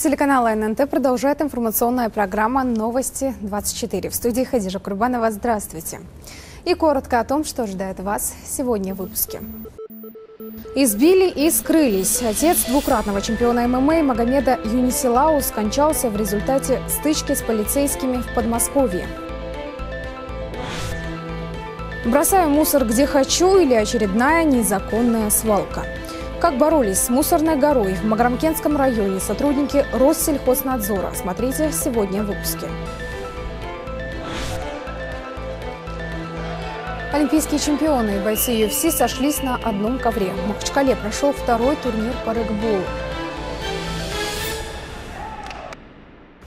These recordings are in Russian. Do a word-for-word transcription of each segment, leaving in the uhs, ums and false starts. телеканала эн эн тэ продолжает информационная программа «Новости двадцать четыре». В студии Хадижа Курбанова. Здравствуйте. И коротко о том, что ждает вас сегодня в выпуске. Избили и скрылись. Отец двукратного чемпиона эм эм а Магомеда Юнусилау скончался в результате стычки с полицейскими в Подмосковье. Бросаю мусор где хочу или очередная незаконная свалка. Как боролись с мусорной горой в Магарамкентском районе сотрудники Россельхознадзора. Смотрите сегодня в выпуске. Олимпийские чемпионы и бойцы ю эф си сошлись на одном ковре. В Махачкале прошел второй турнир по регболу.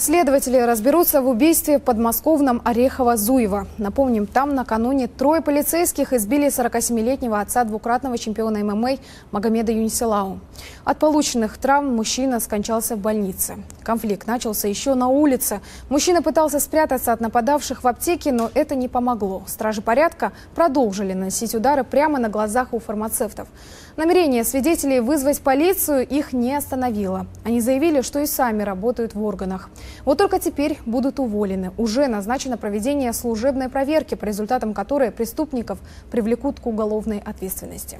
Следователи разберутся в убийстве в подмосковном Орехово-Зуево. Напомним, там накануне трое полицейских избили сорокасемилетнего отца двукратного чемпиона эм эм а Магомеда Юнусилау. От полученных травм мужчина скончался в больнице. Конфликт начался еще на улице. Мужчина пытался спрятаться от нападавших в аптеке, но это не помогло. Стражи порядка продолжили наносить удары прямо на глазах у фармацевтов. Намерение свидетелей вызвать полицию их не остановило. Они заявили, что и сами работают в органах. Вот только теперь будут уволены. Уже назначено проведение служебной проверки, по результатам которой преступников привлекут к уголовной ответственности.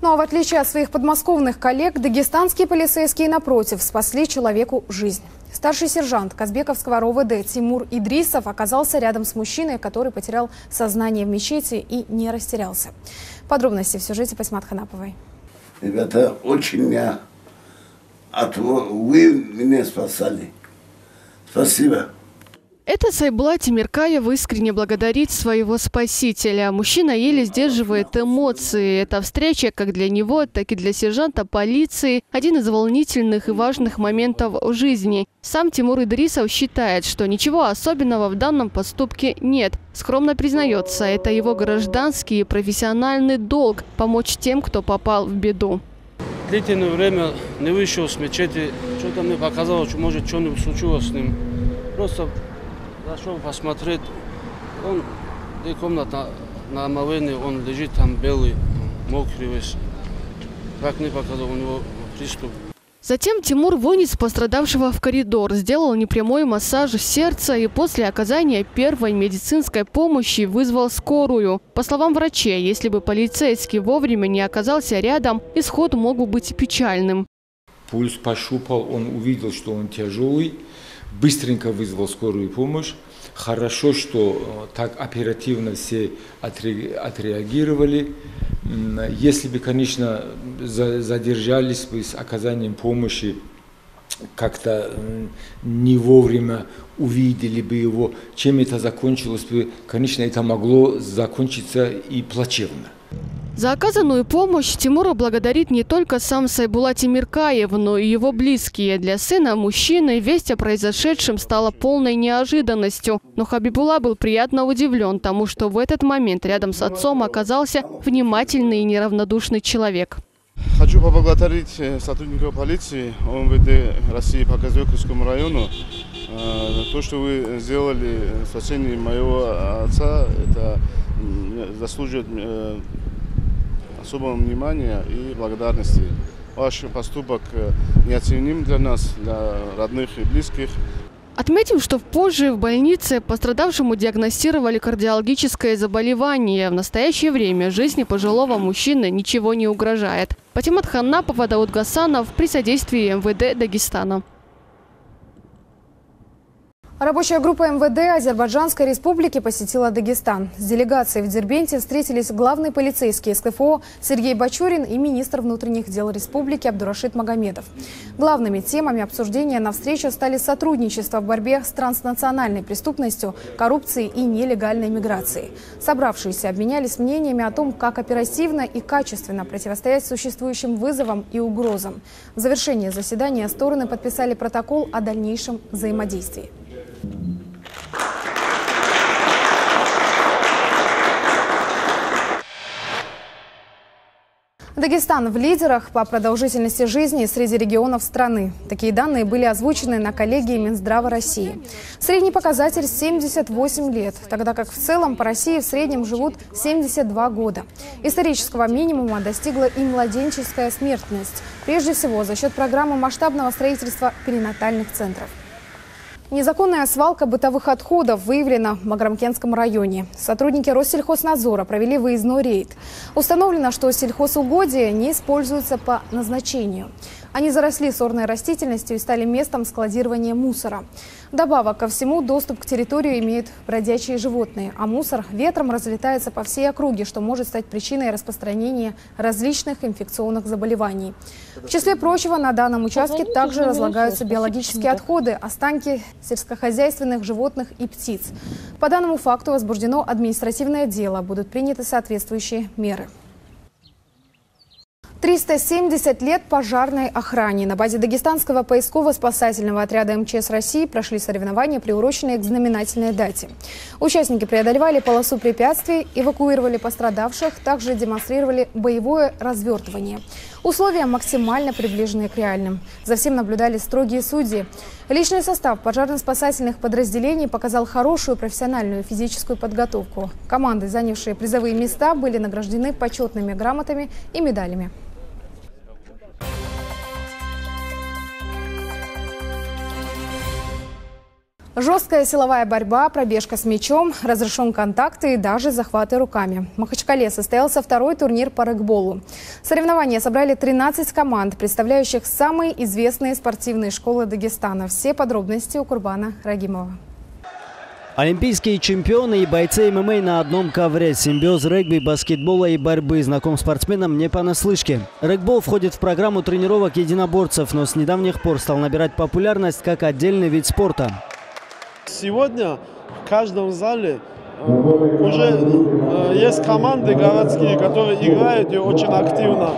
Ну а в отличие от своих подмосковных коллег, дагестанские полицейские, напротив, спасли человеку жизнь. Старший сержант Казбековского эр о вэ дэ Тимур Идрисов оказался рядом с мужчиной, который потерял сознание в мечети и не растерялся. Подробности в сюжете Пасмат Ханаповой. Ребята, очень меня... От... Вы меня спасали. Спасибо. Это Сайблат Темиркаев искренне благодарит своего спасителя. Мужчина еле сдерживает эмоции. Эта встреча как для него, так и для сержанта полиции – один из волнительных и важных моментов в жизни. Сам Тимур Идрисов считает, что ничего особенного в данном поступке нет. Скромно признается, это его гражданский и профессиональный долг – помочь тем, кто попал в беду. Длительное время не вышел с мечети, что-то мне показалось, может, что-нибудь случилось с ним. Просто зашел посмотреть, он, где комната на омовении, он лежит там белый, мокрый весь. Как не показал, у него приступ. Затем Тимур вынес пострадавшего в коридор, сделал непрямой массаж сердца и после оказания первой медицинской помощи вызвал скорую. По словам врачей, если бы полицейский вовремя не оказался рядом, исход мог бы быть печальным. Пульс пощупал, он увидел, что он тяжелый, быстренько вызвал скорую помощь. Хорошо, что так оперативно все отреагировали. Если бы, конечно, задержались бы с оказанием помощи, как-то не вовремя увидели бы его, чем это закончилось бы, конечно, это могло закончиться и плачевно. За оказанную помощь Тимура благодарит не только сам Сайбулат Темиркаев, но и его близкие. Для сына мужчины весть о произошедшем стала полной неожиданностью. Но Хабибула был приятно удивлен тому, что в этот момент рядом с отцом оказался внимательный и неравнодушный человек. Хочу поблагодарить сотрудников полиции о эм вэ дэ России по Казбековскому району. То, что вы сделали в спасении моего отца, это заслуживает особого внимания и благодарности. Ваш поступок неоценим для нас, для родных и близких. Отметим, что позже в больнице пострадавшему диагностировали кардиологическое заболевание. В настоящее время жизни пожилого мужчины ничего не угрожает. Патимат Ханнапова, Дауд Гасанов при содействии эм вэ дэ Дагестана. Рабочая группа эм вэ дэ Азербайджанской республики посетила Дагестан. С делегацией в Дербенте встретились главный полицейский эс ка эф о Сергей Бачурин и министр внутренних дел республики Абдурашид Магомедов. Главными темами обсуждения на встрече стали сотрудничество в борьбе с транснациональной преступностью, коррупцией и нелегальной миграцией. Собравшиеся обменялись мнениями о том, как оперативно и качественно противостоять существующим вызовам и угрозам. В завершении заседания стороны подписали протокол о дальнейшем взаимодействии. Дагестан в лидерах по продолжительности жизни среди регионов страны. Такие данные были озвучены на коллегии Минздрава России. Средний показатель – семьдесят восемь лет, тогда как в целом по России в среднем живут семьдесят два года. Исторического минимума достигла и младенческая смертность, прежде всего за счет программы масштабного строительства перинатальных центров. Незаконная свалка бытовых отходов выявлена в Магарамкентском районе. Сотрудники Россельхознадзора провели выездной рейд. Установлено, что сельхозугодия не используются по назначению. Они заросли сорной растительностью и стали местом складирования мусора. Добавок ко всему, доступ к территории имеют бродячие животные, а мусор ветром разлетается по всей округе, что может стать причиной распространения различных инфекционных заболеваний. В числе прочего, на данном участке также разлагаются биологические отходы, останки сельскохозяйственных животных и птиц. По данному факту возбуждено административное дело. Будут приняты соответствующие меры. триста семьдесят лет пожарной охране. На базе Дагестанского поисково-спасательного отряда МЧС России прошли соревнования, приуроченные к знаменательной дате. Участники преодолевали полосу препятствий, эвакуировали пострадавших, также демонстрировали боевое развертывание. Условия максимально приближены к реальным. За всем наблюдали строгие судьи. Личный состав пожарно-спасательных подразделений показал хорошую профессиональную физическую подготовку. Команды, занявшие призовые места, были награждены почетными грамотами и медалями. Жесткая силовая борьба, пробежка с мячом, разрешен контакты и даже захваты руками. В Махачкале состоялся второй турнир по регболу. Соревнования собрали тринадцать команд, представляющих самые известные спортивные школы Дагестана. Все подробности у Курбана Рагимова. Олимпийские чемпионы и бойцы ММА на одном ковре. Симбиоз регби, баскетбола и борьбы знаком спортсменам не понаслышке. Регбол входит в программу тренировок единоборцев, но с недавних пор стал набирать популярность как отдельный вид спорта. Сегодня в каждом зале уже есть команды городские, которые играют и очень активно.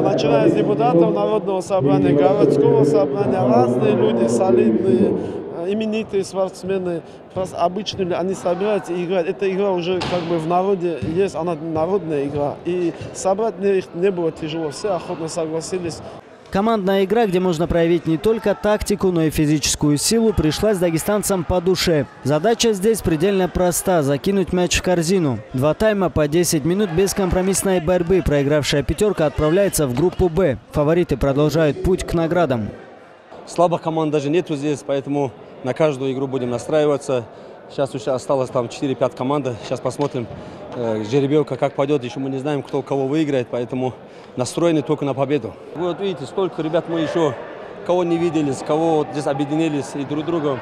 Начиная с депутатов народного собрания, городского собрания, разные люди, солидные, именитые спортсмены, просто обычные люди, они собираются и играют. Эта игра уже как бы в народе есть, она народная игра. И собрать их не было тяжело, все охотно согласились. Командная игра, где можно проявить не только тактику, но и физическую силу, пришлась дагестанцам по душе. Задача здесь предельно проста – закинуть мяч в корзину. Два тайма по десять минут бескомпромиссной борьбы. Проигравшая пятерка отправляется в группу «Б». Фавориты продолжают путь к наградам. Слабых команд даже нету здесь, поэтому на каждую игру будем настраиваться. Сейчас еще осталось там четыре-пять команд. Сейчас посмотрим, э, жеребьевка как пойдет. Еще мы не знаем, кто кого выиграет, поэтому настроены только на победу. Вы вот видите, столько ребят мы еще, кого не виделись, кого вот здесь объединились и друг друга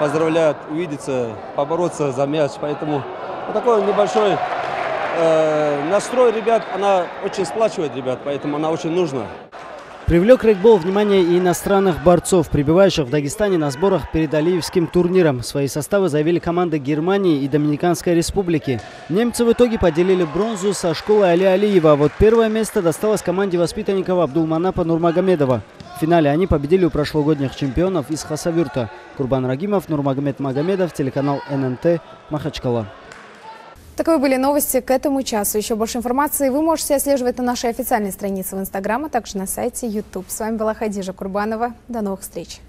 поздравляют, увидеться, побороться за мяч. Поэтому вот такой небольшой э, настрой ребят, она очень сплачивает ребят, поэтому она очень нужна. Привлек регбол внимание и иностранных борцов, прибывающих в Дагестане на сборах перед Алиевским турниром. Свои составы заявили команды Германии и Доминиканской республики. Немцы в итоге поделили бронзу со школой Али Алиева. А вот первое место досталось команде воспитанников Абдулманапа Нурмагомедова. В финале они победили у прошлогодних чемпионов из Хасавюрта. Курбан Рагимов, Нурмагомед Магомедов, телеканал эн эн тэ, Махачкала. Таковы были новости к этому часу. Еще больше информации вы можете отслеживать на нашей официальной странице в Инстаграм, а также на сайте YouTube. С вами была Хадижа Курбанова. До новых встреч!